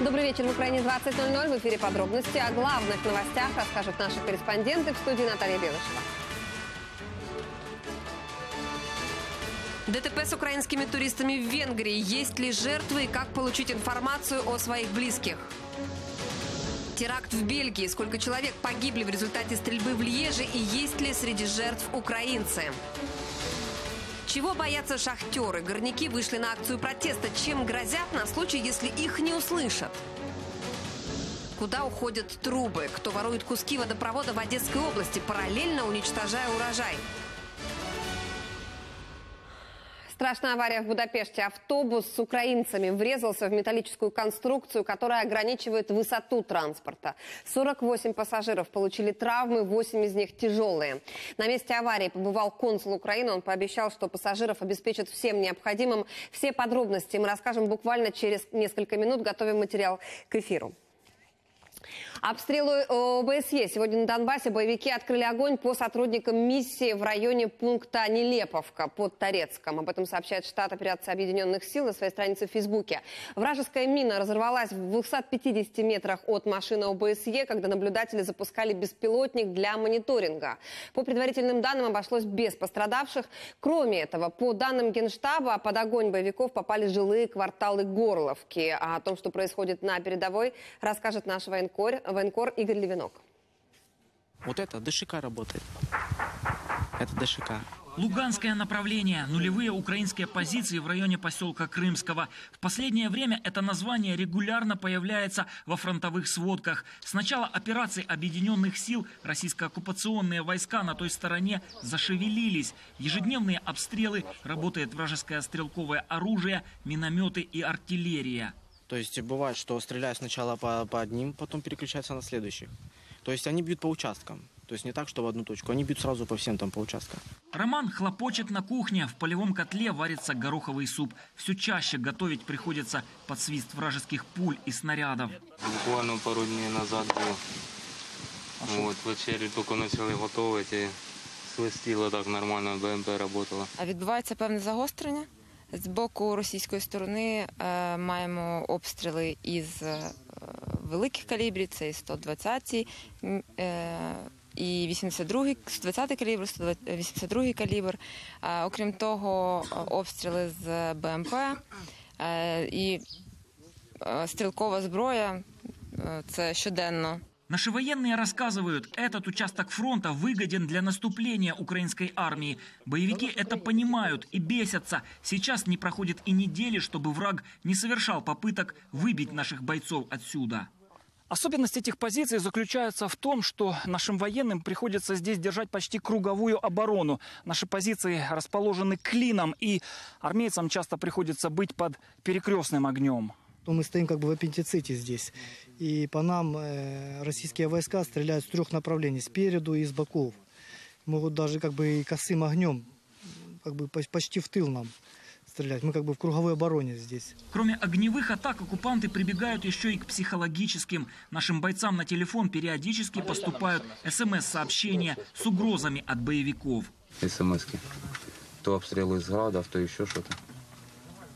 Добрый вечер. В Украине 20:00. В эфире подробности о главных новостях расскажут наши корреспонденты. В студии Наталья Белышева. ДТП с украинскими туристами в Венгрии. Есть ли жертвы и как получить информацию о своих близких? Теракт в Бельгии. Сколько человек погибли в результате стрельбы в Льеже и есть ли среди жертв украинцы? Чего боятся шахтеры? Горняки вышли на акцию протеста. Чем грозят на случай, если их не услышат? Куда уходят трубы? Кто ворует куски водопровода в Одесской области, параллельно уничтожая урожай? Страшная авария в Будапеште. Автобус с украинцами врезался в металлическую конструкцию, которая ограничивает высоту транспорта. 48 пассажиров получили травмы, 8 из них тяжелые. На месте аварии побывал консул Украины. Он пообещал, что пассажиров обеспечат всем необходимым. Все подробности мы расскажем буквально через несколько минут. Готовим материал к эфиру. Обстрелы ОБСЕ. Сегодня на Донбассе боевики открыли огонь по сотрудникам миссии в районе пункта Нелеповка под Торецком. Об этом сообщает штат операции Объединенных сил на своей странице в Фейсбуке. Вражеская мина разорвалась в 250 метрах от машины ОБСЕ, когда наблюдатели запускали беспилотник для мониторинга. По предварительным данным, обошлось без пострадавших. Кроме этого, по данным Генштаба, под огонь боевиков попали жилые кварталы Горловки. А о том, что происходит на передовой, расскажет наш военкор Игорь Левенок. Вот это ДШК работает. Это ДШК. Луганское направление. Нулевые украинские позиции в районе поселка Крымского. В последнее время это название регулярно появляется во фронтовых сводках. С начала операции Объединенных сил российско-оккупационные войска на той стороне зашевелились. Ежедневные обстрелы, работает вражеское стрелковое оружие, минометы и артиллерия. То есть бывает, что стреляют сначала по одним, потом переключаются на следующих. То есть они бьют по участкам. То есть не так, что в одну точку. Они бьют сразу по всем там по участкам. Роман хлопочет на кухне. В полевом котле варится гороховый суп. Все чаще готовить приходится под свист вражеских пуль и снарядов. Буквально пару дней назад был. Вот, вечерю только начали готовить. И свистило так нормально, БМП работала. А відбувається певне загострення? З боку російської сторони маємо обстріли із великих калібрів, це і 120-й, і 82-й, 120-й калібр, 82-й калібр. Окрім того, обстріли з БМП і стрілкова зброя – це щоденно. Наши военные рассказывают, этот участок фронта выгоден для наступления украинской армии. Боевики это понимают и бесятся. Сейчас не проходит и недели, чтобы враг не совершал попыток выбить наших бойцов отсюда. Особенность этих позиций заключается в том, что нашим военным приходится здесь держать почти круговую оборону. Наши позиции расположены клином, и армейцам часто приходится быть под перекрестным огнем. Мы стоим как бы в аппендиците здесь. И по нам российские войска стреляют с трех направлений, спереду и с боков. Могут даже как бы и косым огнем, как бы почти в тыл нам стрелять. Мы как бы в круговой обороне здесь. Кроме огневых атак, оккупанты прибегают еще и к психологическим. Нашим бойцам на телефон периодически поступают СМС-сообщения с угрозами от боевиков. СМСки. То обстрелы из градов, то еще что-то.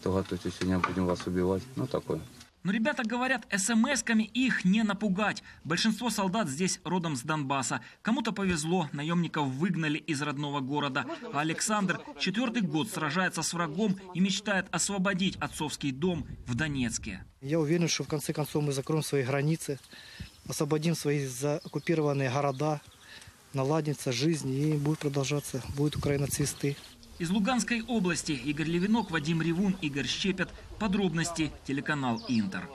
То готовьтесь, сегодня будем вас убивать. Ну, такое. Но ребята говорят, СМСками их не напугать. Большинство солдат здесь родом с Донбасса. Кому-то повезло, наемников выгнали из родного города. А Александр 4-й год сражается с врагом и мечтает освободить отцовский дом в Донецке. Я уверен, что в конце концов мы закроем свои границы, освободим свои оккупированные города, наладится жизнь и будет продолжаться, будет Украина цвести. Из Луганской области Игорь Левенок, Вадим Ревун, Игорь Щепет. Подробности телеканал «Интер».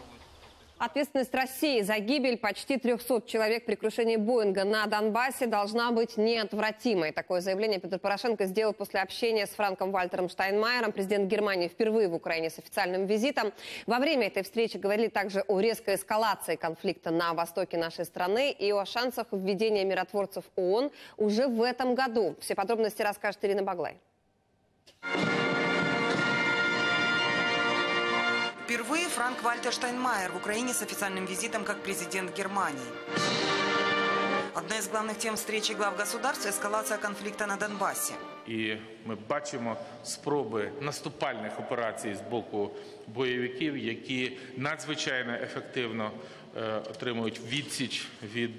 Ответственность России за гибель почти 300 человек при крушении Боинга на Донбассе должна быть неотвратимой. Такое заявление Петр Порошенко сделал после общения с Франком Вальтером Штайнмайером. Президент Германии впервые в Украине с официальным визитом. Во время этой встречи говорили также о резкой эскалации конфликта на востоке нашей страны и о шансах введения миротворцев ООН уже в этом году. Все подробности расскажет Ирина Баглай. Впервые Франк Вальтер Штайнмайер в Украине с официальным визитом как президент Германии. Одна из главных тем встречи глав государства – эскалация конфликта на Донбассе. І ми бачимо спроби наступальних операцій з боку бойовиків, які надзвичайно ефективно отримують відсіч від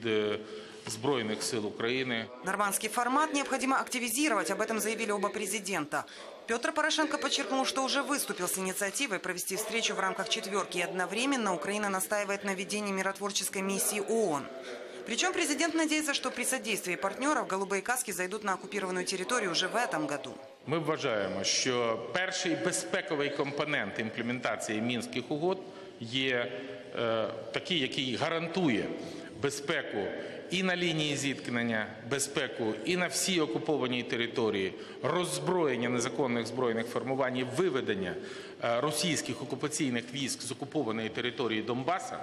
Збройних сил України. Нормандский формат необходимо активизировать, об этом заявили оба президента. Петр Порошенко подчеркнул, что уже выступил с инициативой провести встречу в рамках четверки, и одновременно Украина настаивает на ведении миротворческой миссии ООН. Причем президент надеется, что при содействии партнеров голубые каски зайдут на оккупированную территорию уже в этом году. Мы вважаємо, що перший безпековий компонент імплементації Мінських угод є такий, який гарантує безпеку і на лінії зіткнення, безпеку і на всій окупованій території, роззброєння незаконних збройних формувань і виведення російських окупаційних військ з окупованої території Донбаса.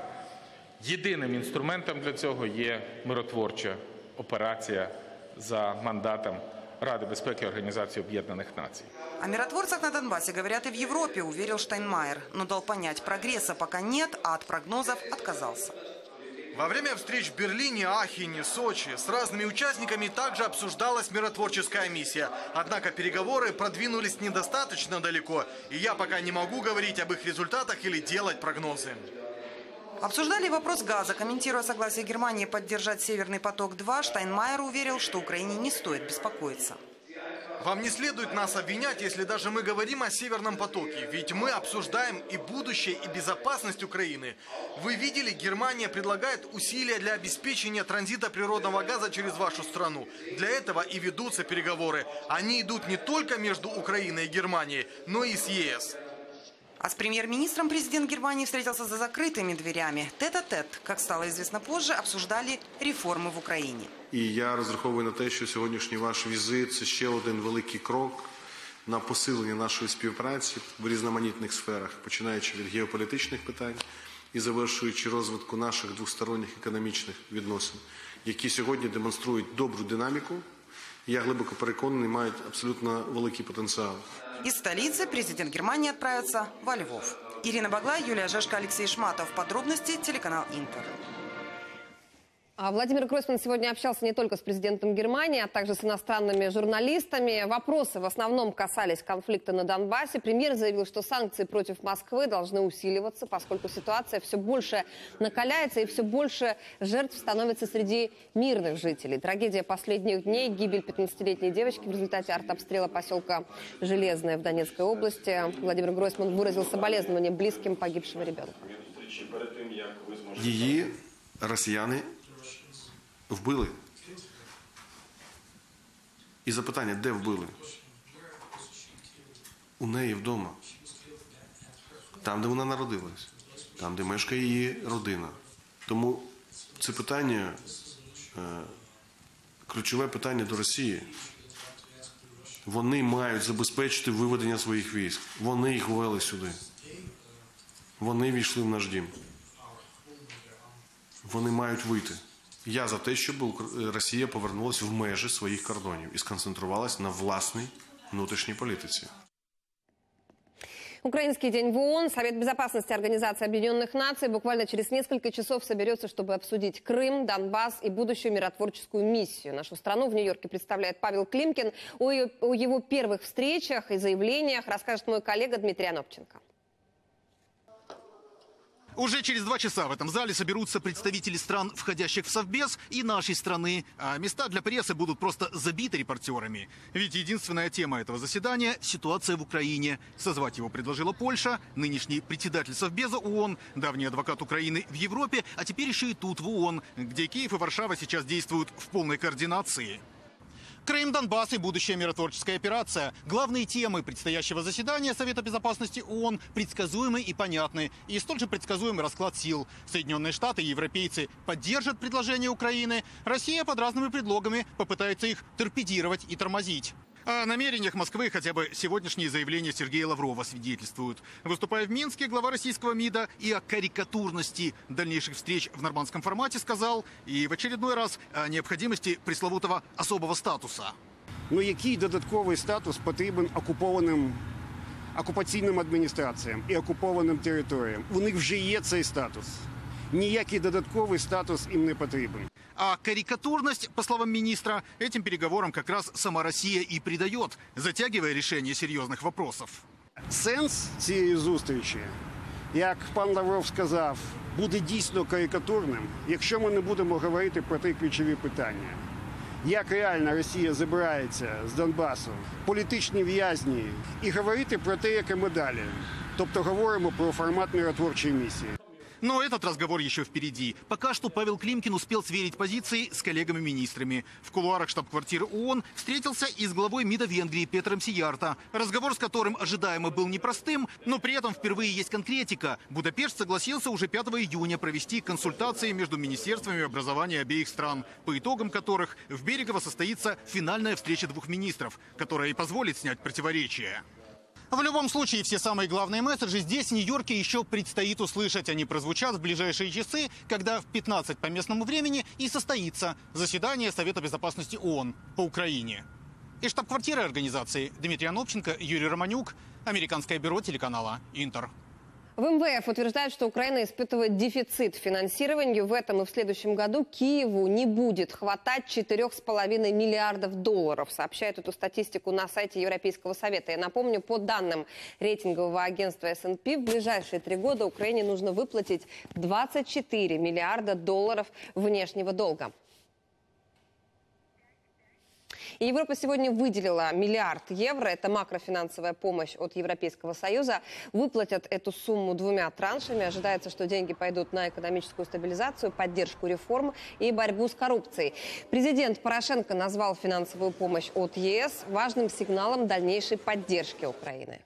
Єдиним інструментом для цього є миротворча операція за мандатом Ради безпеки Організації Об'єднаних Націй. О миротворцах на Донбассе говорят и в Европе, уверил Штайнмайер, но дал понять, прогресса пока нет, а от прогнозов отказался. Во время встреч в Берлине, Ахене, Сочи с разными участниками также обсуждалась миротворческая миссия. Однако переговоры продвинулись недостаточно далеко, и я пока не могу говорить об их результатах или делать прогнозы. Обсуждали вопрос газа. Комментируя согласие Германии поддержать «Северный поток-2», Штайнмайер уверил, что Украине не стоит беспокоиться. Вам не следует нас обвинять, если даже мы говорим о Северном потоке. Ведь мы обсуждаем и будущее, и безопасность Украины. Вы видели, Германия предлагает усилия для обеспечения транзита природного газа через вашу страну. Для этого и ведутся переговоры. Они идут не только между Украиной и Германией, но и с ЕС. А с премьер-министром президент Германии встретился за закрытыми дверями. Тет-а-тет, как стало известно позже, обсуждали реформы в Украине. И я розраховую на те, що сьогоднішній ваш візит – це ще один великий крок на посилення нашої співпраці в різноманітних сферах, починаючи від геополітичних питань і завершуючи розвитку наших двосторонніх економічних відносин, які сьогодні демонструють добру динаміку. Я глибоко переконаний, мають абсолютно великий потенціал. Из столицы президент Германии отправится во Львов. Ирина Баглай, Юлия Жешко, Алексей Шматов. Подробности телеканал Интер. Владимир Гройсман сегодня общался не только с президентом Германии, а также с иностранными журналистами. Вопросы в основном касались конфликта на Донбассе. Премьер заявил, что санкции против Москвы должны усиливаться, поскольку ситуация все больше накаляется и все больше жертв становится среди мирных жителей. Трагедия последних дней, гибель 15-летней девочки в результате артобстрела поселка Железное в Донецкой области. Владимир Гройсман выразил соболезнования близким погибшего ребенка. Ее россияне вбили. І запитання, де вбили? У неї вдома. Там, де вона народилась. Там, де мешкає її родина. Тому це питання, ключове питання до Росії. Вони мають забезпечити виведення своїх військ. Вони їх ввели сюди. Вони війшли в наш дім. Вони мають вийти. Я за те, щоб Росія повернулася в межі своїх кордонів і сконцентрувалася на власній внутрішній політиці. Украинский день в ООН. Совет Безопасности Организации Объединенных Наций буквально через несколько часов соберется, чтобы обсудить Крым, Донбасс и будущую миротворческую миссию. Нашу страну в Нью-Йорке представляет Павел Климкин. О его первых встречах и заявлениях расскажет мой коллега Дмитрий Анопченко. Уже через 2 часа в этом зале соберутся представители стран, входящих в Совбез, и нашей страны. А места для прессы будут просто забиты репортерами. Ведь единственная тема этого заседания – ситуация в Украине. Созвать его предложила Польша, нынешний председатель Совбеза ООН, давний адвокат Украины в Европе, а теперь еще и тут, в ООН, где Киев и Варшава сейчас действуют в полной координации. Крым, Донбасс и будущая миротворческая операция. Главные темы предстоящего заседания Совета Безопасности ООН предсказуемы и понятны. И столь же предсказуемый расклад сил. Соединенные Штаты и европейцы поддержат предложение Украины. Россия под разными предлогами попытается их торпедировать и тормозить. О намерениях Москвы хотя бы сегодняшние заявления Сергея Лаврова свидетельствуют. Выступая в Минске, глава российского МИДа и о карикатурности дальнейших встреч в нормандском формате сказал, и в очередной раз о необходимости пресловутого особого статуса. Ну, який додатковий статус потрібен окупаційним адміністраціям і окупованим територіям? У них вже є цей статус. Ніякий додатковий статус їм не потрібен. А карикатурность, по словам министра, этим переговорам как раз сама Россия и придает, затягивая решение серьезных вопросов. Сенс цієї зустрічі, як пан Лавров сказав, буде дійсно карикатурним, якщо ми не будемо говорити про три ключові питання. Як реально Росія забирається з Донбасу, політичні в'язні, і говорити про те, яке ми далі. Тобто говоримо про формат миротворчої місії. Но этот разговор еще впереди. Пока что Павел Климкин успел сверить позиции с коллегами-министрами. В кулуарах штаб-квартиры ООН встретился и с главой МИДа Венгрии Петром Сиярто. Разговор с которым ожидаемо был непростым, но при этом впервые есть конкретика. Будапешт согласился уже 5 июня провести консультации между министерствами образования обеих стран, по итогам которых в Берегово состоится финальная встреча двух министров, которая и позволит снять противоречия. В любом случае, все самые главные месседжи здесь, в Нью-Йорке, еще предстоит услышать. Они прозвучат в ближайшие часы, когда в 15 по местному времени и состоится заседание Совета Безопасности ООН по Украине. Из штаб-квартиры организации Дмитрий Анопченко, Юрий Романюк, Американское бюро телеканала «Интер». В МВФ утверждают, что Украина испытывает дефицит в финансировании. В этом и в следующем году Киеву не будет хватать 4,5 миллиардов долларов, сообщает эту статистику на сайте Европейского совета. Я напомню, по данным рейтингового агентства S&P, в ближайшие 3 года Украине нужно выплатить 24 миллиарда долларов внешнего долга. И Европа сегодня выделила миллиард евро. Это макрофинансовая помощь от Европейского Союза. Выплатят эту сумму 2 траншами. Ожидается, что деньги пойдут на экономическую стабилизацию, поддержку реформ и борьбу с коррупцией. Президент Порошенко назвал финансовую помощь от ЕС важным сигналом дальнейшей поддержки Украины.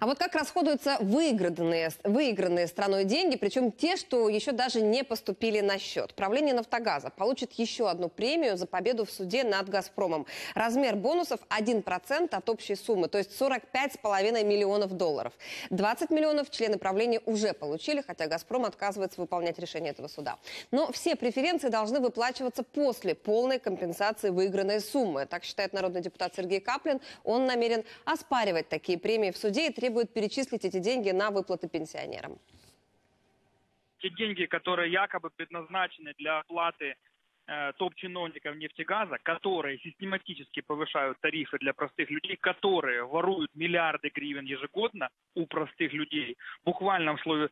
А вот как расходуются выигранные страной деньги, причем те, что еще даже не поступили на счет. Правление «Нафтогаза» получит еще одну премию за победу в суде над «Газпромом». Размер бонусов 1% от общей суммы, то есть 45,5 миллионов долларов. 20 миллионов члены правления уже получили, хотя «Газпром» отказывается выполнять решение этого суда. Но все преференции должны выплачиваться после полной компенсации выигранной суммы. Так считает народный депутат Сергей Каплин. Он намерен оспаривать такие премии в суде и требует перечислить эти деньги на выплаты пенсионерам. Те деньги, которые якобы предназначены для оплаты топ-чиновников нефтегаза, которые систематически повышают тарифы для простых людей, которые воруют миллиарды гривен ежегодно у простых людей, буквально в слове,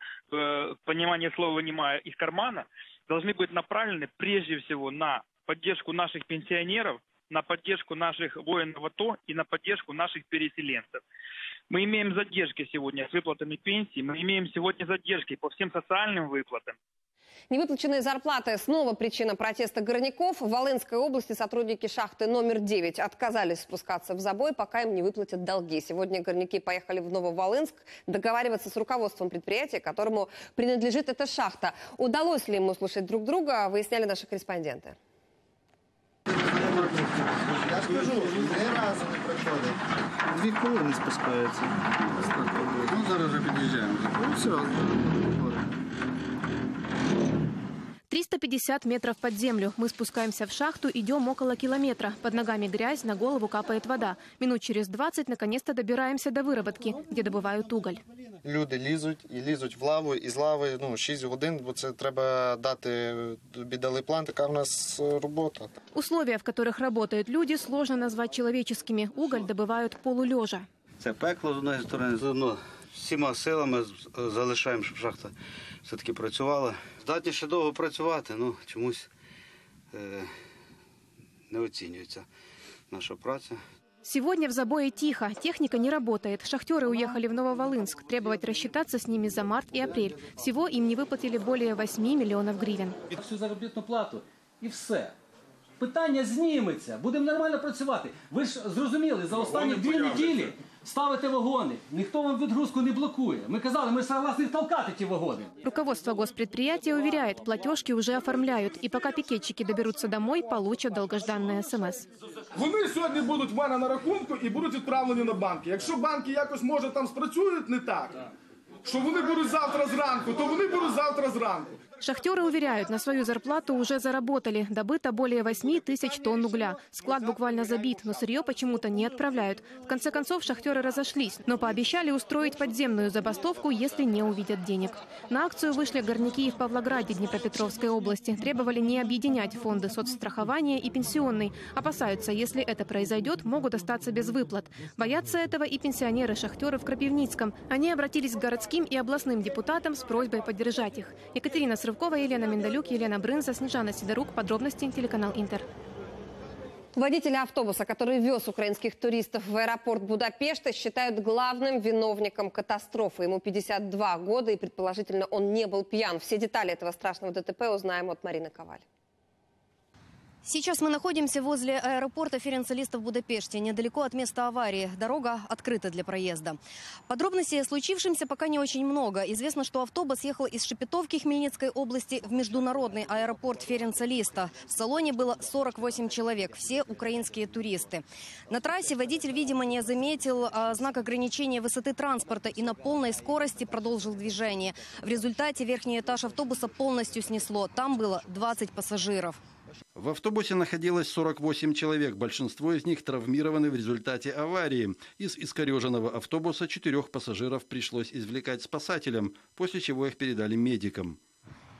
понимание слова вынимая из кармана, должны быть направлены прежде всего на поддержку наших пенсионеров, на поддержку наших воинов АТО и на поддержку наших переселенцев. Мы имеем задержки сегодня с выплатами пенсии, мы имеем сегодня задержки по всем социальным выплатам. Невыплаченные зарплаты снова причина протеста горняков. В Волынской области сотрудники шахты номер 9 отказались спускаться в забой, пока им не выплатят долги. Сегодня горняки поехали в Нововолынск договариваться с руководством предприятия, которому принадлежит эта шахта. Удалось ли им услышать друг друга, выясняли наши корреспонденты. Я скажу, 2 раза не проходит. 2 хвилини спускается. Ну, зараз уже подъезжаем. Ну, все. 350 метров под землю. Мы спускаемся в шахту, идем около километра. Под ногами грязь, на голову капает вода. Минут через 20 наконец-то добираемся до выработки, где добывают уголь. Люди лізуть в лаву, і з лави, 6 годин, бо це треба дати, тобі дали план, така в нас робота. Условия, в которых работают люди, сложно назвать человеческими. Уголь добывают полулежа. Це пекло з одної сторони, з одного. Всіма силами залишаємо, щоб шахта все-таки працювала. Здатні ще довго працювати, чомусь не оцінюється наша праця. Сегодня в забое тихо, техника не работает. Шахтеры уехали в Нововолынск, требовать рассчитаться с ними за март и апрель. Всего им не выплатили более 8 миллионов гривен. Всю заработную плату и все. Питання зніметься, будемо нормально працювати. Ви ж зрозуміли, за останні 2 неділі ставите вагони. Ніхто вам відгрузку не блокує. Ми казали, ми согласні толкати ті вагони. Руководство госпредприятия уверяет, платежки уже оформляют. И пока пикетчики доберутся домой, получат долгожданное СМС. Вони сьогодні будуть в мене на рахунку і будуть відправлені на банки. Якщо банки якось, може, там спрацюють не так, що вони будуть завтра зранку, то вони будуть завтра зранку. Шахтеры уверяют, на свою зарплату уже заработали. Добыто более 8 000 тонн угля. Склад буквально забит, но сырье почему-то не отправляют. В конце концов, шахтеры разошлись, но пообещали устроить подземную забастовку, если не увидят денег. На акцию вышли горняки в Павлограде Днепропетровской области. Требовали не объединять фонды соцстрахования и пенсионный. Опасаются, если это произойдет, могут остаться без выплат. Боятся этого и пенсионеры-шахтеры в Крапивницком. Они обратились к городским и областным депутатам с просьбой поддержать их. Екатерина Срывкова, Елена Миндалюк, Елена Брынза, Снежана Сидорук. Подробности телеканал «Интер». Водителя автобуса, который вез украинских туристов в аэропорт Будапешта, считают главным виновником катастрофы. Ему 52 года и, предположительно, он не был пьян. Все детали этого страшного ДТП узнаем от Марины Коваль. Сейчас мы находимся возле аэропорта Ференц-Листа в Будапеште, недалеко от места аварии. Дорога открыта для проезда. Подробностей о случившемся пока не очень много. Известно, что автобус ехал из Шепетовки Хмельницкой области в международный аэропорт Ференц-Листа. В салоне было 48 человек, все украинские туристы. На трассе водитель, видимо, не заметил знак ограничения высоты транспорта и на полной скорости продолжил движение. В результате верхний этаж автобуса полностью снесло. Там было 20 пассажиров. В автобусе находилось 48 человек. Большинство из них травмированы в результате аварии. Из искореженного автобуса 4 пассажиров пришлось извлекать спасателям, после чего их передали медикам.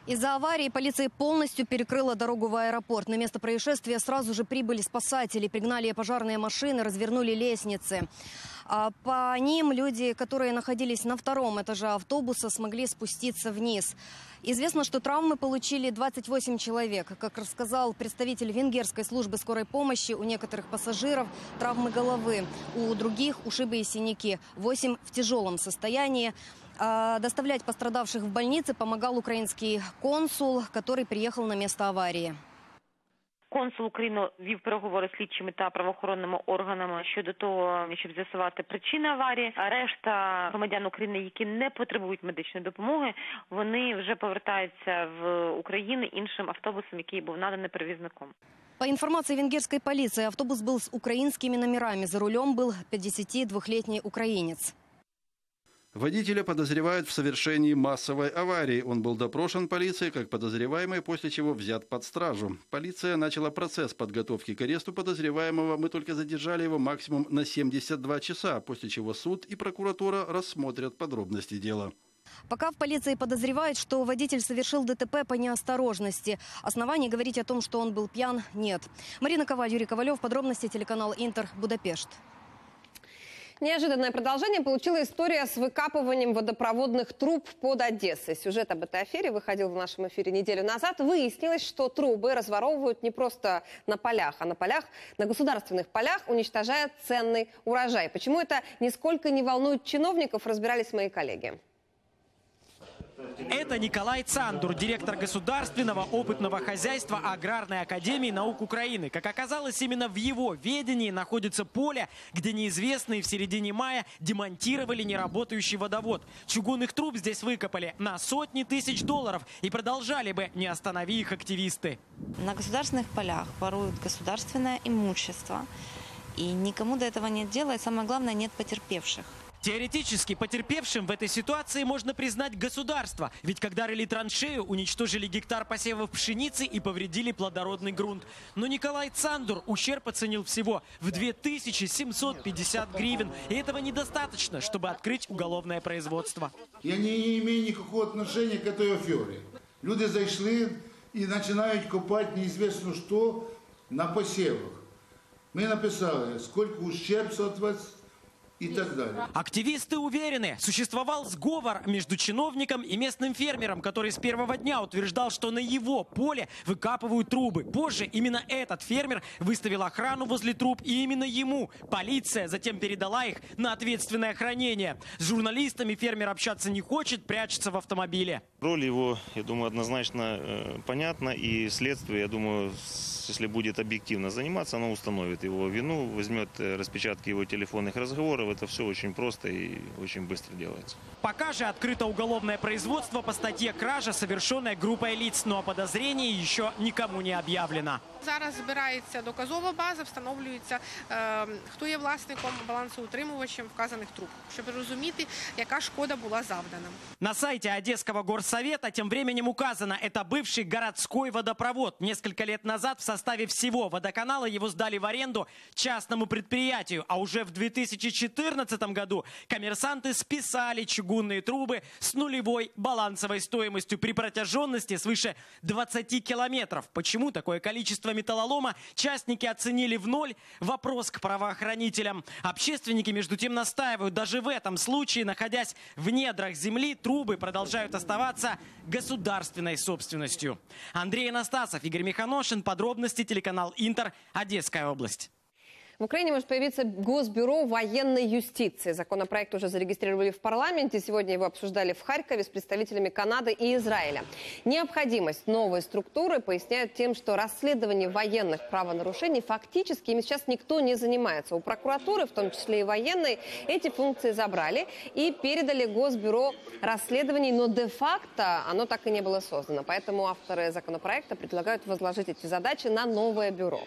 Из-за аварии полиция полностью перекрыла дорогу в аэропорт. На место происшествия сразу же прибыли спасатели, пригнали пожарные машины, развернули лестницы. По ним люди, которые находились на втором этаже автобуса, смогли спуститься вниз. Известно, что травмы получили 28 человек. Как рассказал представитель венгерской службы скорой помощи, у некоторых пассажиров травмы головы, у других ушибы и синяки. 8 в тяжелом состоянии. Доставлять пострадавших в больницы помогал украинский консул, который приехал на место аварии. Консул України вів переговори з слідчими та правоохоронними органами щодо того, щоб з'ясувати причини аварії. Решта громадян України, які не потребують медичної допомоги, вони вже повертаються в Україну іншим автобусом, який був наданий перевізником. По информации венгерской полиции, автобус был с украинскими номерами. За рулем был 52-летний украинец. Водителя подозревают в совершении массовой аварии. Он был допрошен полицией как подозреваемый, после чего взят под стражу. Полиция начала процесс подготовки к аресту подозреваемого. Мы только задержали его максимум на 72 часа, после чего суд и прокуратура рассмотрят подробности дела. Пока в полиции подозревают, что водитель совершил ДТП по неосторожности. Оснований говорить о том, что он был пьян, нет. Марина Коваль, Юрий Ковалев. Подробности телеканал «Интер», Будапешт. Неожиданное продолжение получила история с выкапыванием водопроводных труб под Одессой. Сюжет об этой афере выходил в нашем эфире неделю назад. Выяснилось, что трубы разворовывают не просто на полях, а на государственных полях, уничтожая ценный урожай. Почему это нисколько не волнует чиновников, разбирались мои коллеги. Это Николай Цандур, директор Государственного опытного хозяйства Аграрной академии наук Украины. Как оказалось, именно в его ведении находится поле, где неизвестные в середине мая демонтировали неработающий водовод. Чугунных труб здесь выкопали на сотни тысяч долларов и продолжали бы, не останови их активисты. На государственных полях воруют государственное имущество. И никому до этого нет дела, и самое главное, нет потерпевших. Теоретически потерпевшим в этой ситуации можно признать государство. Ведь когда рыли траншею, уничтожили гектар посевов пшеницы и повредили плодородный грунт. Но Николай Цандур ущерб оценил всего в 2750 гривен. И этого недостаточно, чтобы открыть уголовное производство. Я не имею никакого отношения к этой афере. Люди зашли и начинают копать неизвестно что на посевах. Мы написали, сколько ущерб соответствует. И так далее. Активисты уверены, существовал сговор между чиновником и местным фермером, который с первого дня утверждал, что на его поле выкапывают трубы. Позже именно этот фермер выставил охрану возле труб, и именно ему полиция затем передала их на ответственное хранение. С журналистами фермер общаться не хочет, прячется в автомобиле. Роль его, я думаю, однозначно понятна, и следствие, я думаю, если будет объективно заниматься, оно установит его вину, возьмет распечатки его телефонных разговоров. Это все очень просто и очень быстро делается. Пока же открыто уголовное производство по статье «Кража», совершенная группой лиц, но о подозрении еще никому не объявлено. Зараз збирається доказова база, встановлюється, хто є власником, балансоутримувачем вказаних труб, щоб розуміти, яка шкода була завдана. На сайте Одесского горсовета тем временем указано, это бывший городской водопровод. Несколько лет назад в составе всего водоканала его сдали в аренду частному предприятию, а уже в 2014 году коммерсанты списали чугунные трубы с нулевой балансовой стоимостью при протяженности свыше 20 километров. Почему такое количество металлолома частники оценили в ноль? Вопрос к правоохранителям. Общественники, между тем, настаивают, даже в этом случае, находясь в недрах земли, трубы продолжают оставаться государственной собственностью. Андрей Анастасов, Игорь Миханошин. Подробности, телеканал «Интер», Одесская область. В Украине может появиться Госбюро военной юстиции. Законопроект уже зарегистрировали в парламенте. Сегодня его обсуждали в Харькове с представителями Канады и Израиля. Необходимость новой структуры поясняют тем, что расследование военных правонарушений фактически ими сейчас никто не занимается. У прокуратуры, в том числе и военной, эти функции забрали и передали Госбюро расследований, но де-факто оно так и не было создано. Поэтому авторы законопроекта предлагают возложить эти задачи на новое бюро.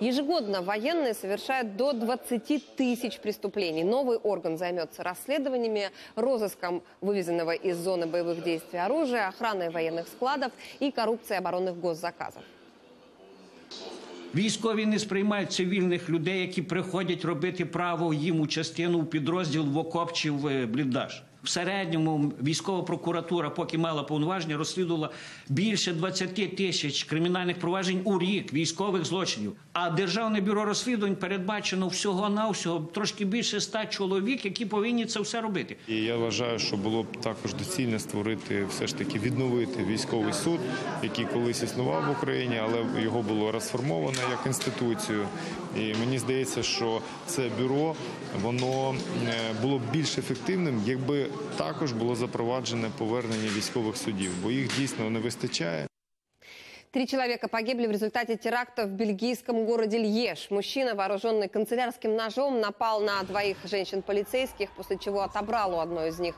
Ежегодно военные совершают до 20 тысяч преступлений. Новый орган займется расследованиями, розыском вывезенного из зоны боевых действий оружия, охраной военных складов и коррупцией оборонных госзаказов. Військові не сприймають цивільних людей, які приходять робити право їм у частину, у підрозділ, в окоп чи в бліндаж. В середньому військова прокуратура, поки мала повноваження, розслідувала більше 20 тисяч кримінальних проваджень у рік, військових злочинів. А Державне бюро розслідувань передбачено всього-навсього трошки більше 100 чоловік, які повинні це все робити. І я вважаю, що було б також доцільно створити, все ж таки відновити військовий суд, який колись існував в Україні, але його було розформовано як інституцію. І мені здається, що це бюро, воно було б більш ефективним, якби також було запроваджене повернення військових судів, бо їх дійсно не вистачає. 3 человека погибли в результате теракта в бельгийском городе Льеж. Мужчина, вооруженный канцелярским ножом, напал на 2 женщин-полицейских, после чего отобрал у одной из них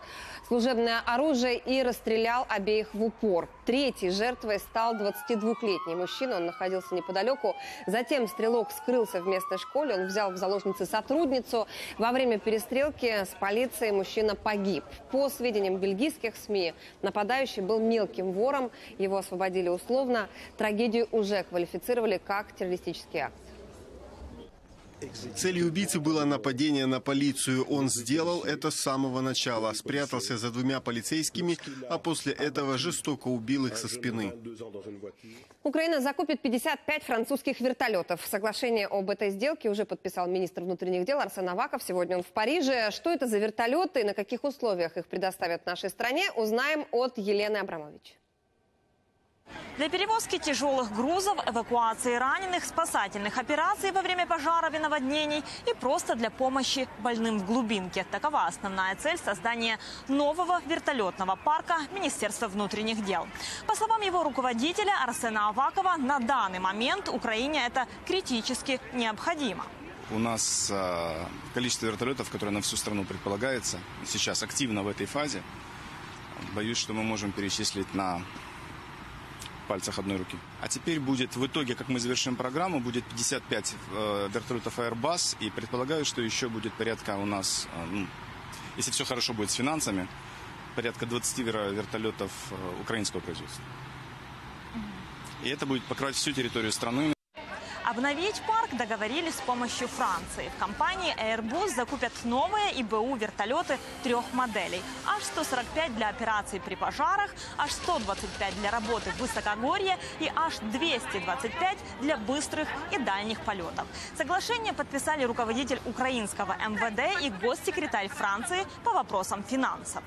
служебное оружие и расстрелял обеих в упор. Третьей жертвой стал 22-летний мужчина, он находился неподалеку. Затем стрелок скрылся в местной школе, он взял в заложницы сотрудницу. Во время перестрелки с полицией мужчина погиб. По сведениям бельгийских СМИ, нападающий был мелким вором, его освободили условно. Трагедию уже квалифицировали как террористический акт. Целью убийцы было нападение на полицию. Он сделал это с самого начала. Спрятался за 2 полицейскими, а после этого жестоко убил их со спины. Украина закупит 55 французских вертолетов. Соглашение об этой сделке уже подписал министр внутренних дел Арсен Аваков. Сегодня он в Париже. Что это за вертолеты и на каких условиях их предоставят нашей стране, узнаем от Елены Абрамович. Для перевозки тяжелых грузов, эвакуации раненых, спасательных операций во время пожаров и наводнений и просто для помощи больным в глубинке. Такова основная цель создания нового вертолетного парка Министерства внутренних дел. По словам его руководителя Арсена Авакова, на данный момент Украине это критически необходимо. У нас количество вертолетов, которые на всю страну предполагается, сейчас активно в этой фазе. Боюсь, что мы можем перечислить на пальцах одной руки. А теперь будет в итоге, как мы завершим программу, будет 55 вертолетов Airbus, и предполагаю, что еще будет порядка у нас, если все хорошо будет с финансами, порядка 20 вертолетов украинского производства. И это будет покрывать всю территорию страны. Обновить парк договорились с помощью Франции. В компании Airbus закупят новые ИБУ-вертолеты 3 моделей. H-145 для операций при пожарах, H-125 для работы в высокогорье и H-225 для быстрых и дальних полетов. Соглашение подписали руководитель украинского МВД и госсекретарь Франции по вопросам финансов.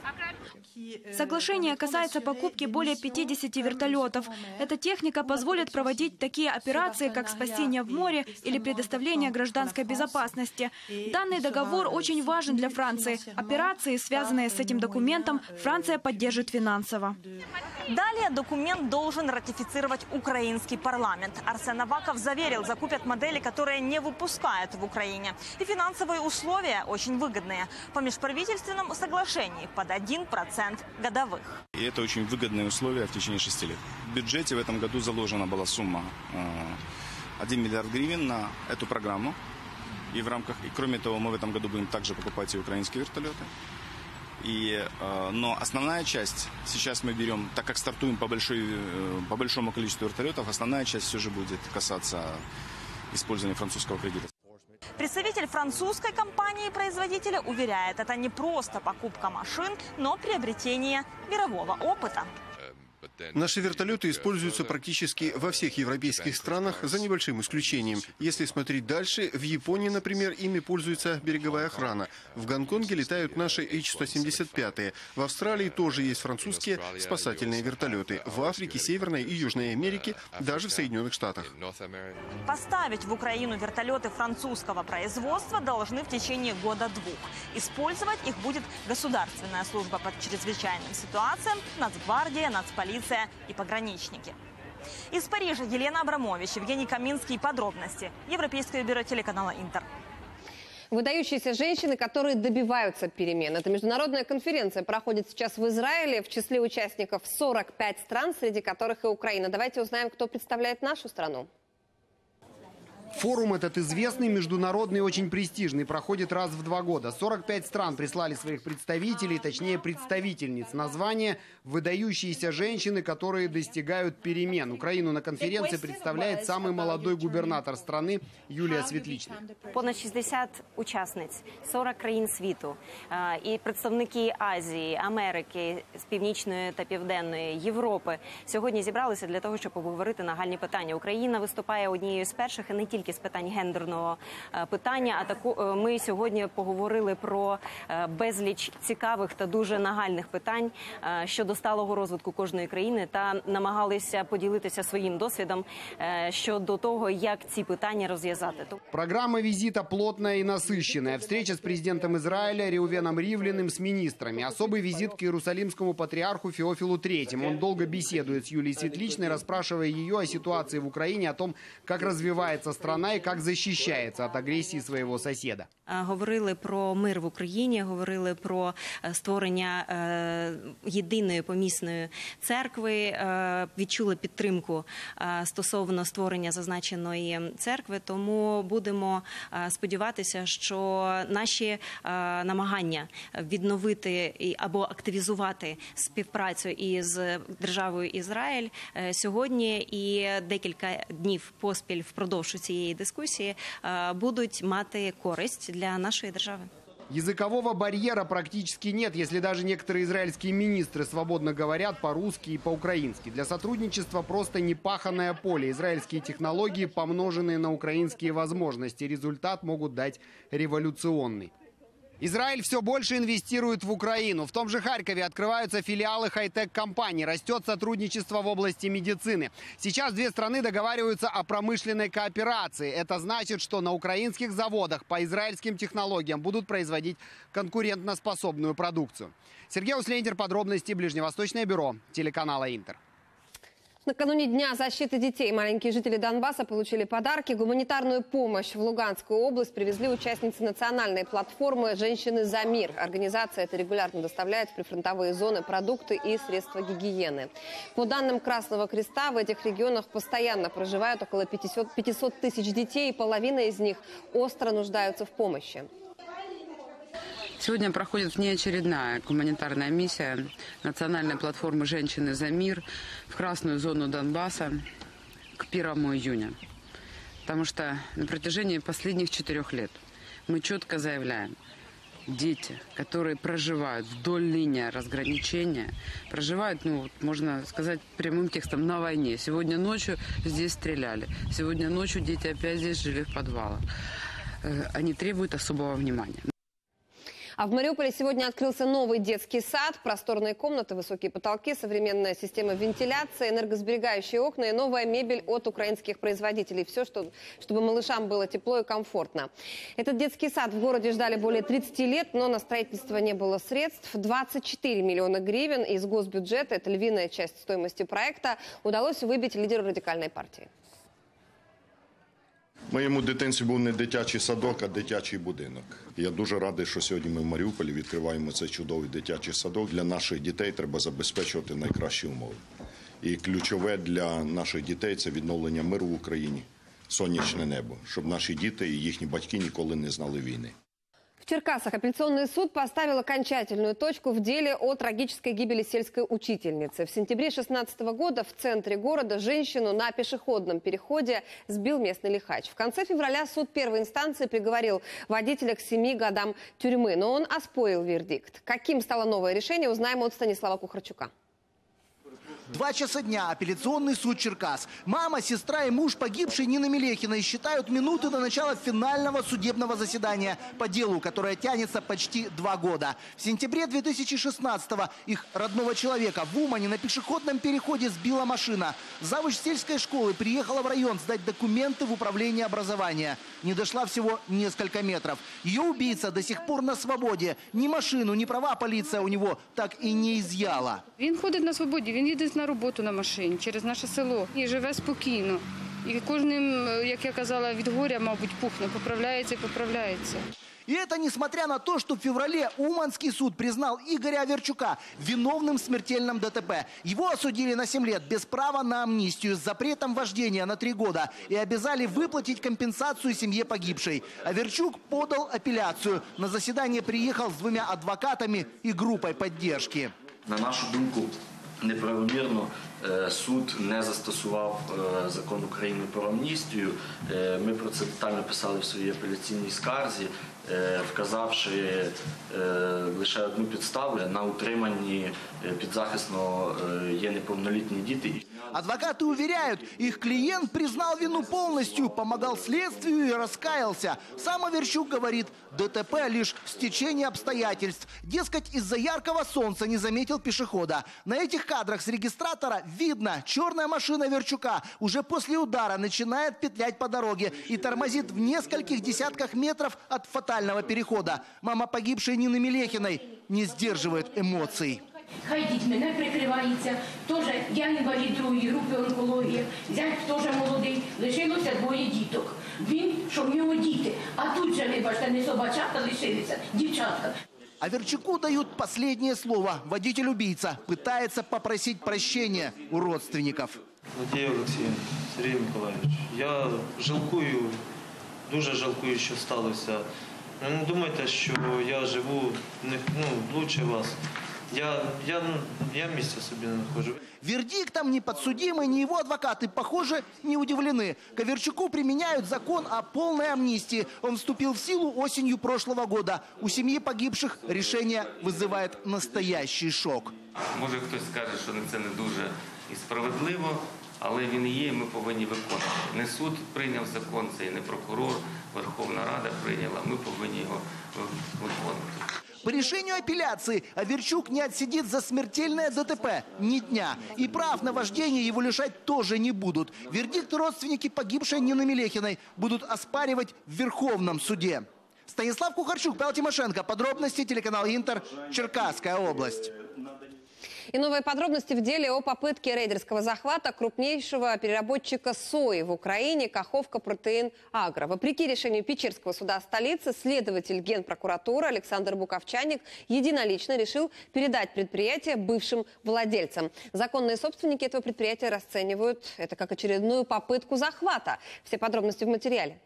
Соглашение касается покупки более 50 вертолетов. Эта техника позволит проводить такие операции, как спасение в море или предоставление гражданской безопасности. Данный договор очень важен для Франции. Операции, связанные с этим документом, Франция поддержит финансово. Далее документ должен ратифицировать украинский парламент. Арсен Аваков заверил, закупят модели, которые не выпускают в Украине. И финансовые условия очень выгодные. По межправительственному соглашению под 1% годовых. И это очень выгодные условия в течение 6 лет. В бюджете в этом году заложена была сумма 1 миллиард гривен на эту программу. И в рамках, и кроме того, мы в этом году будем также покупать и украинские вертолеты. Но основная часть, сейчас мы берем, так как стартуем по большому количеству вертолетов, основная часть все же будет касаться использования французского кредита. Представитель французской компании-производителя уверяет, это не просто покупка машин, но приобретение мирового опыта. Наши вертолеты используются практически во всех европейских странах, за небольшим исключением. Если смотреть дальше, в Японии, например, ими пользуется береговая охрана. В Гонконге летают наши H-175. В Австралии тоже есть французские спасательные вертолеты. В Африке, Северной и Южной Америке, даже в Соединенных Штатах. Поставить в Украину вертолеты французского производства должны в течение года-двух. Использовать их будет Государственная служба по чрезвычайным ситуациям, Нацгвардия, Нацполиция и пограничники. Из Парижа Елена Абрамович, Евгений Каминский. Подробности. Европейское бюро телеканала «Интер». Выдающиеся женщины, которые добиваются перемен. Эта международная конференция проходит сейчас в Израиле. В числе участников 45 стран, среди которых и Украина. Давайте узнаем, кто представляет нашу страну. Форум этот известный, международный, очень престижный, проходит раз в 2 года. 45 стран прислали своих представителей, точнее представительниц. Название «Выдающиеся женщины, которые достигают перемен». Украину на конференции представляет самый молодой губернатор страны Юлия Світлична. Понад 60 участниць, 40 країн світу. І представники Азії, Америки, з Північної та Південної, Європи сьогодні зібралися для того, щоб обговорити нагальні питання. Україна виступає однією з перших, і не тільки з питань гендерного питання, а також ми сьогодні поговорили про безліч цікавих та дуже нагальних питань щодо сталого розвитку кожної країни та намагалися поділитися своїм досвідом щодо того, як ці питання розв'язати. Программа визита плотная и насыщенная. Встреча с президентом Израиля Реувеном Ривлиным, с министрами. Особый визит к иерусалимскому патриарху Феофилу III. Он долго беседует с Юлией Светличной, расспрашивая ее о ситуации в Украине, о том, как развивается страна и как защищается от агрессии своего соседа. Говорили про мир в Украине, говорили про створення єдиної помісної церкви, відчули підтримку стосовно створення зазначеної церкви, тому будемо сподіватися, що наші намагання відновити або активізувати співпрацю із державою Ізраїль сьогодні і декілька днів поспіль впродовж цієї дискусії будуть мати користь для нашої держави. Языкового барьера практически нет, если даже некоторые израильские министры свободно говорят по-русски и по-украински. Для сотрудничества просто непаханное поле. Израильские технологии, помноженные на украинские возможности. Результат могут дать революционный. Израиль все больше инвестирует в Украину. В том же Харькове открываются филиалы хай-тек-компаний. Растет сотрудничество в области медицины. Сейчас две страны договариваются о промышленной кооперации. Это значит, что на украинских заводах по израильским технологиям будут производить конкурентоспособную продукцию. Сергей Услендер, подробности, Ближневосточное бюро телеканала «Интер». Накануне Дня защиты детей маленькие жители Донбасса получили подарки. Гуманитарную помощь в Луганскую область привезли участницы национальной платформы «Женщины за мир». Организация эта регулярно доставляет в прифронтовые зоны продукты и средства гигиены. По данным Красного Креста, в этих регионах постоянно проживают около 500 тысяч детей, и половина из них остро нуждаются в помощи. Сегодня проходит внеочередная гуманитарная миссия национальной платформы «Женщины за мир» в красную зону Донбасса к 1 июня. Потому что на протяжении последних 4 лет мы четко заявляем, дети, которые проживают вдоль линии разграничения, проживают, ну, можно сказать прямым текстом, на войне. Сегодня ночью здесь стреляли, сегодня ночью дети опять здесь жили в подвалах. Они требуют особого внимания. А в Мариуполе сегодня открылся новый детский сад. Просторные комнаты, высокие потолки, современная система вентиляции, энергосберегающие окна и новая мебель от украинских производителей. Все, чтобы малышам было тепло и комфортно. Этот детский сад в городе ждали более 30 лет, но на строительство не было средств. 24 миллиона гривен из госбюджета, это львиная часть стоимости проекта, удалось выбить лидеру радикальной партии. Моєму дитинстві був не дитячий садок, а дитячий будинок. Я дуже радий, що сьогодні ми в Маріуполі відкриваємо цей чудовий дитячий садок. Для наших дітей треба забезпечувати найкращі умови. І ключове для наших дітей – це відновлення миру в Україні, сонячне небо, щоб наші діти і їхні батьки ніколи не знали війни. В Черкасах апелляционный суд поставил окончательную точку в деле о трагической гибели сельской учительницы. В сентябре 2016 года в центре города женщину на пешеходном переходе сбил местный лихач. В конце февраля суд первой инстанции приговорил водителя к 7 годам тюрьмы, но он оспорил вердикт. Каким стало новое решение, узнаем от Станислава Кухарчука. 2 часа дня. Апелляционный суд Черкас. Мама, сестра и муж погибшей Нины Мелехиной считают минуты до начала финального судебного заседания по делу, которое тянется почти 2 года. В сентябре 2016-го их родного человека в Умане на пешеходном переходе сбила машина. Завуч сельской школы приехала в район сдать документы в управление образования. Не дошла всего несколько метров. Ее убийца до сих пор на свободе. Ни машину, ни права полиция у него так и не изъяла. Он ходит на свободе, он едет на роботу на машині, через наше село. І живе спокійно. І кожним, як я казала, від горя, мабуть, пухне. Поправляється і поправляється. И это несмотря на то, что в феврале Уманский суд признал Игоря Аверчука виновным в смертельном ДТП. Его осудили на 7 лет без права на амнистию с запретом вождения на 3 года и обязали выплатить компенсацию семье погибшей. Аверчук подал апелляцию. На заседание приехал с 2 адвокатами и группой поддержки. На нашу думку, неправомірно суд не застосував закон України про амністію. Ми про це детально писали в своїй апеляційній скарзі, вказавши лише одну підставу: на утриманні підзахисного є неповнолітні діти. Адвокаты уверяют, их клиент признал вину полностью, помогал следствию и раскаялся. Сам Аверчук говорит, ДТП лишь стечение обстоятельств. Дескать, из-за яркого солнца не заметил пешехода. На этих кадрах с регистратора видно, черная машина Аверчука уже после удара начинает петлять по дороге и тормозит в нескольких десятках метров от фатального перехода. Мама погибшей Нины Мелехиной не сдерживает эмоций. Хай дітьми не прикривається, теж я інвалід 2-ї групи онкологія, зять теж молодий, лишилося 2 діток. Він, що в нього діти, а тут же, вибачте, не собачата лишилися, дівчатка. Аверчуку дают последнее слово. Водитель-убийца пытается попросить прощения у родственников. Владимир Алексеевич, Сергей Николаевич, я жалкую, дуже жалкую, що сталося. Не думайте, що я живу лучше вас. Я вместе с собой нахожу. Вердиктом ни подсудимый, ни его адвокаты, похоже, не удивлены. К Аверчуку применяют закон о полной амнистии. Он вступил в силу осенью прошлого года. У семьи погибших решение вызывает настоящий шок. Может, кто-то скажет, что это не дуже и справедливо, але він є, і ми повинні виконувати. Не суд прийняв закон, це і не прокурор, Верховна Рада прийняла, ми повинні його виконувати. По решению апелляции Аверчук не отсидит за смертельное ДТП ни дня. И прав на вождение его лишать тоже не будут. Вердикт родственники погибшей Нины Мелехиной будут оспаривать в Верховном суде. Станислав Кухарчук, Павел Тимошенко. Подробности, телеканал Интер, Черкасская область. И новые подробности в деле о попытке рейдерского захвата крупнейшего переработчика сои в Украине «Каховка Протеин Агро». Вопреки решению Печерского суда столицы, следователь Генпрокуратуры Александр Буковчаник единолично решил передать предприятие бывшим владельцам. Законные собственники этого предприятия расценивают это как очередную попытку захвата. Все подробности в материале.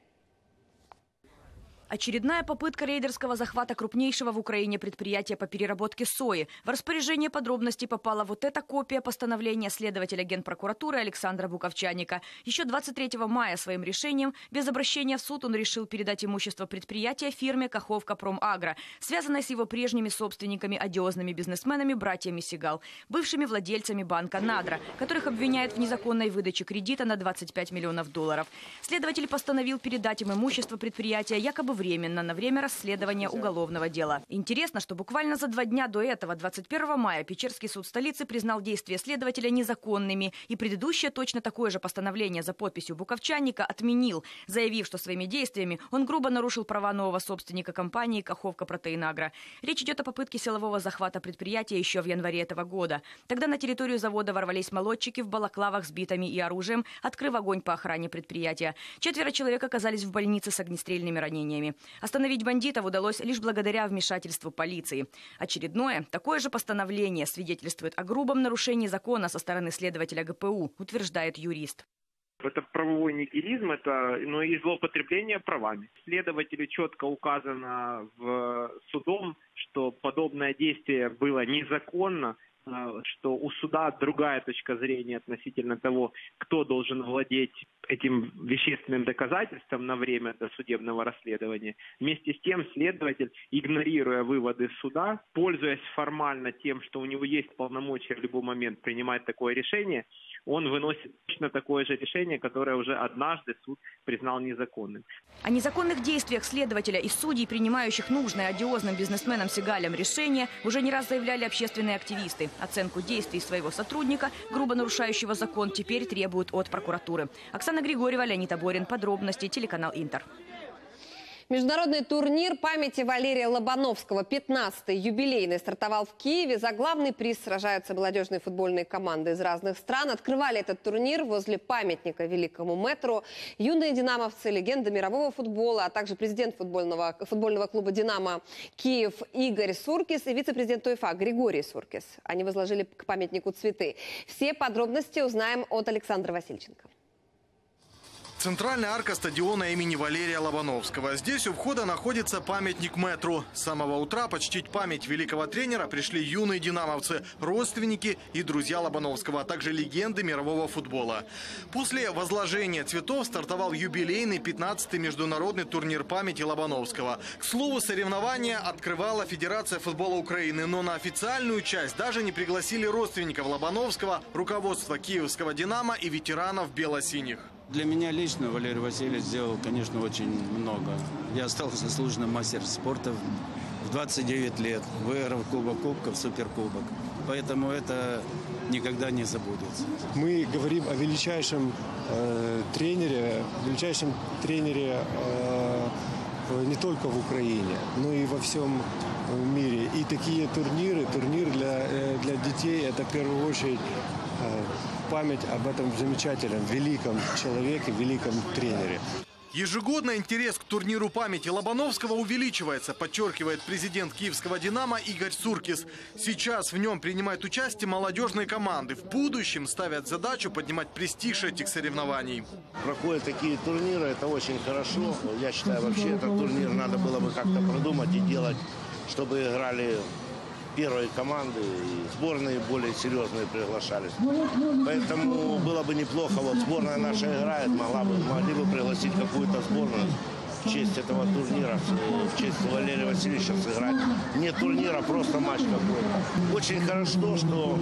Очередная попытка рейдерского захвата крупнейшего в Украине предприятия по переработке сои. В распоряжение подробностей попала вот эта копия постановления следователя Генпрокуратуры Александра Буковчаника. Еще 23 мая своим решением, без обращения в суд, он решил передать имущество предприятия фирме «Каховка Промагро», связанной с его прежними собственниками, одиозными бизнесменами, братьями Сигал, бывшими владельцами банка «Надра», которых обвиняют в незаконной выдаче кредита на 25 миллионов долларов. Следователь постановил передать им имущество предприятия якобы временно, на время расследования уголовного дела. Интересно, что буквально за 2 дня до этого, 21 мая, Печерский суд столицы признал действия следователя незаконными и предыдущее точно такое же постановление за подписью Буковчаника отменил, заявив, что своими действиями он грубо нарушил права нового собственника компании «Каховка Протеин Агро». Речь идет о попытке силового захвата предприятия еще в январе этого года. Тогда на территорию завода ворвались молодчики в балаклавах с битами и оружием, открыв огонь по охране предприятия. 4 человек оказались в больнице с огнестрельными ранениями. Остановить бандитов удалось лишь благодаря вмешательству полиции. Очередное, такое же постановление свидетельствует о грубом нарушении закона со стороны следователя ГПУ, утверждает юрист. Это правовой нигилизм, это и злоупотребление правами. Следователю четко указано в судом, что подобное действие было незаконно, что у суда другая точка зрения относительно того, кто должен владеть этим вещественным доказательством на время досудебного расследования. Вместе с тем следователь, игнорируя выводы суда, пользуясь формально тем, что у него есть полномочия в любой момент принимать такое решение, он выносит точно такое же решение, которое уже однажды суд признал незаконным. О незаконных действиях следователя и судей, принимающих нужное одиозным бизнесменам Сигалям решение, уже не раз заявляли общественные активисты. Оценку действий своего сотрудника, грубо нарушающего закон, теперь требуют от прокуратуры. Оксана Григорьева, Леонид Аборин. Подробности. Телеканал «Интер». Международный турнир памяти Валерия Лобановского, 15-й, юбилейный, стартовал в Киеве. За главный приз сражаются молодежные футбольные команды из разных стран. Открывали этот турнир возле памятника великому мэтру юные динамовцы, легенды мирового футбола, а также президент футбольного клуба «Динамо» Киев Игорь Суркис и вице-президент УЕФА Григорий Суркис. Они возложили к памятнику цветы. Все подробности узнаем от Александра Васильченко. Центральная арка стадиона имени Валерия Лобановского. Здесь у входа находится памятник мэтру. С самого утра почтить память великого тренера пришли юные динамовцы, родственники и друзья Лобановского, а также легенды мирового футбола. После возложения цветов стартовал юбилейный 15-й международный турнир памяти Лобановского. К слову, соревнования открывала Федерация футбола Украины, но на официальную часть даже не пригласили родственников Лобановского, руководство киевского «Динамо» и ветеранов бело-синих. Для меня лично Валерий Васильевич сделал, конечно, очень много. Я стал заслуженным мастером спорта в 29 лет, выиграл Кубок Кубков, Суперкубок. Поэтому это никогда не забудется. Мы говорим о величайшем тренере не только в Украине, но и во всем мире. И такие турнир для детей, это в первую очередь память об этом замечательном, великом человеке, великом тренере. Ежегодно интерес к турниру памяти Лобановского увеличивается, подчеркивает президент киевского «Динамо» Игорь Суркис. Сейчас в нем принимают участие молодежные команды. В будущем ставят задачу поднимать престиж этих соревнований. Проходят такие турниры, это очень хорошо. Я считаю, вообще этот турнир надо было бы как-то продумать и делать, чтобы играли первые команды, и сборные более серьезные приглашались. Поэтому было бы неплохо, вот сборная наша играет, могли бы пригласить какую-то сборную в честь этого турнира, в честь Валерия Васильевича сыграть. Не турнир, а просто матч какой-то. Очень хорошо, что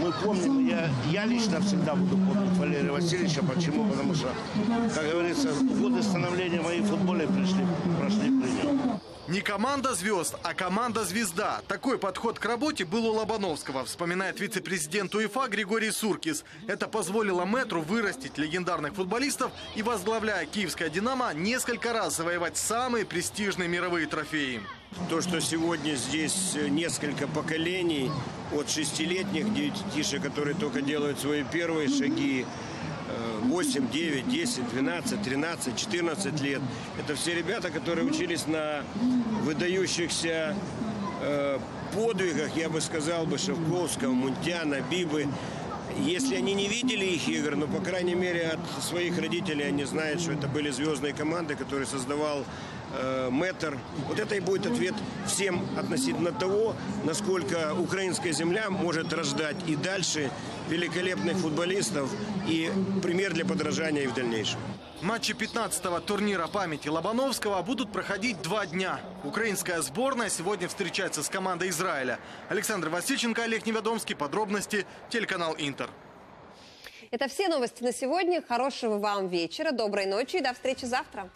мы помним, я лично всегда буду помнить Валерия Васильевича. Почему? Потому что, как говорится, годы становления моей футбольной прошли при нем. Не команда звезд, а команда звезда. Такой подход к работе был у Лобановского, вспоминает вице-президент УЕФА Григорий Суркис. Это позволило мэтру вырастить легендарных футболистов и, возглавляя киевское «Динамо», несколько раз завоевать самые престижные мировые трофеи. То, что сегодня здесь несколько поколений, от 6-летних детишек, которые только делают свои первые шаги, 8, 9, 10, 12, 13, 14 лет. Это все ребята, которые учились на выдающихся подвигах, я бы сказал, Шевковского, Мунтяна, Бибы. Если они не видели их игр, но, по крайней мере, от своих родителей они знают, что это были звездные команды, которые создавал мэтр. Вот это и будет ответ всем относительно того, насколько украинская земля может рождать и дальше великолепных футболистов и пример для подражания и в дальнейшем. Матчи 15-го турнира памяти Лобановского будут проходить 2 дня. Украинская сборная сегодня встречается с командой Израиля. Александр Васильченко, Олег Неведомский. Подробности. Телеканал «Интер». Это все новости на сегодня. Хорошего вам вечера, доброй ночи и до встречи завтра.